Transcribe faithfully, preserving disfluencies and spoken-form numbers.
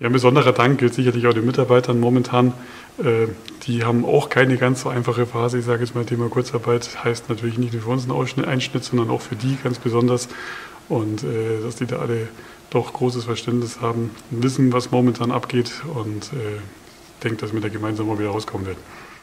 Ja, ein besonderer Dank gilt sicherlich auch den Mitarbeitern momentan. Äh, die haben auch keine ganz so einfache Phase. Ich sage jetzt mal, Thema Kurzarbeit heißt natürlich nicht nur für uns einen Einschnitt, sondern auch für die ganz besonders. Und äh, dass die da alle doch großes Verständnis haben, wissen, was momentan abgeht und äh, ich denke, dass wir da gemeinsam mal wieder rauskommen werden.